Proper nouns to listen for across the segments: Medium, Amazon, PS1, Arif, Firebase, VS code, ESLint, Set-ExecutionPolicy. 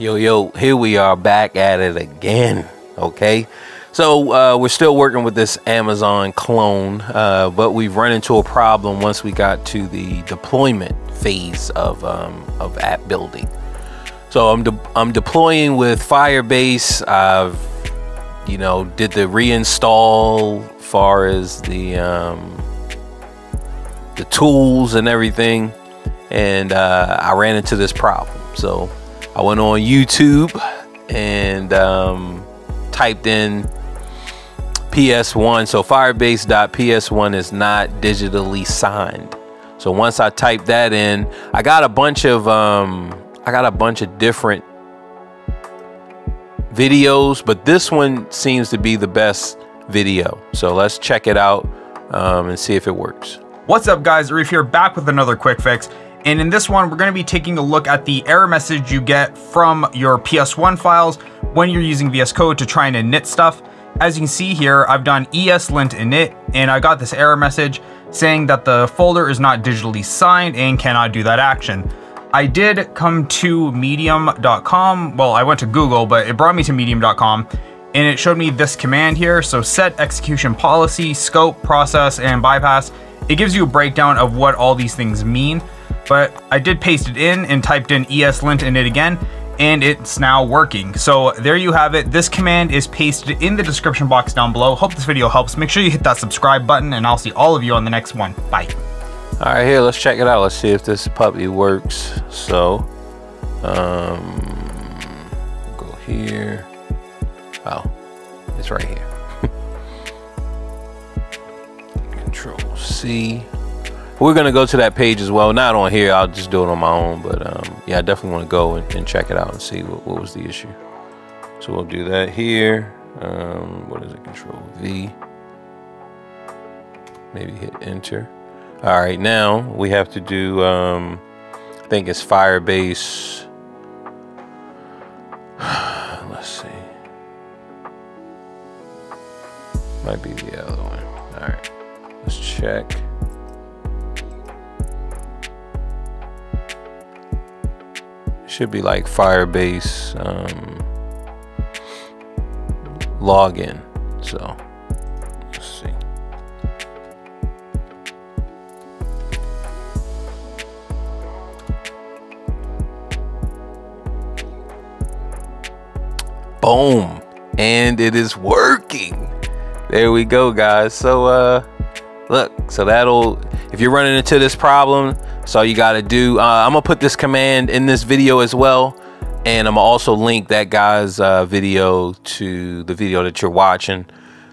Yo, here we are back at it again. Okay, so we're still working with this Amazon clone, but we've run into a problem once we got to the deployment phase of app building. So I'm deploying with Firebase. I've, you know, did the reinstall as far as the tools and everything, and I ran into this problem. So I went on YouTube and typed in PS1. So firebase.ps1 is not digitally signed. So once I typed that in, I got a bunch of different videos, but this one seems to be the best video. So let's check it out and see if it works. What's up, guys? Arif here, back with another quick fix. And in this one, we're going to be taking a look at the error message you get from your PS1 files when you're using VS Code to try and init stuff. As you can see here, I've done ESLint init, and I got this error message saying that the folder is not digitally signed and cannot do that action. I did come to medium.com. Well, I went to Google, but it brought me to medium.com, and it showed me this command here. So set execution policy, scope, process, and bypass. It gives you a breakdown of what all these things mean. But I did paste it in and typed in ESLint in it again, and it's now working. So there you have it. This command is pasted in the description box down below. Hope this video helps. Make sure you hit that subscribe button, and I'll see all of you on the next one. Bye. All right, here, let's check it out. Let's see if this puppy works. So, go here. Oh, it's right here. Control C. We're gonna go to that page as well. Not on here, I'll just do it on my own, but yeah, I definitely wanna go and check it out and see what was the issue. So we'll do that here. What is it, Control V? Maybe hit enter. All right, now we have to do, I think it's Firebase. Let's see. Might be the other one. All right, let's check. Should be like Firebase login. So let's see. Boom, and it is working. There we go, guys. So look, so that'll, if you're running into this problem, that's all you got to do. I'm going to put this command in this video as well. And I'm going to also link that guy's video to the video that you're watching.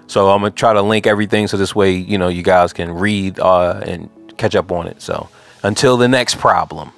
So I'm going to try to link everything. So this way, you know, you guys can read and catch up on it. So until the next problem.